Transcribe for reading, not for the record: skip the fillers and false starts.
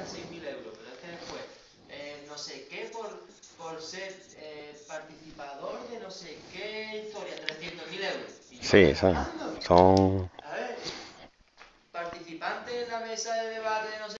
eran 6.000 euros, pero es que después, no sé qué, por ser participador de no sé qué historia, 300.000 euros. Sí, son... A ver, participante en la mesa de debate de no sé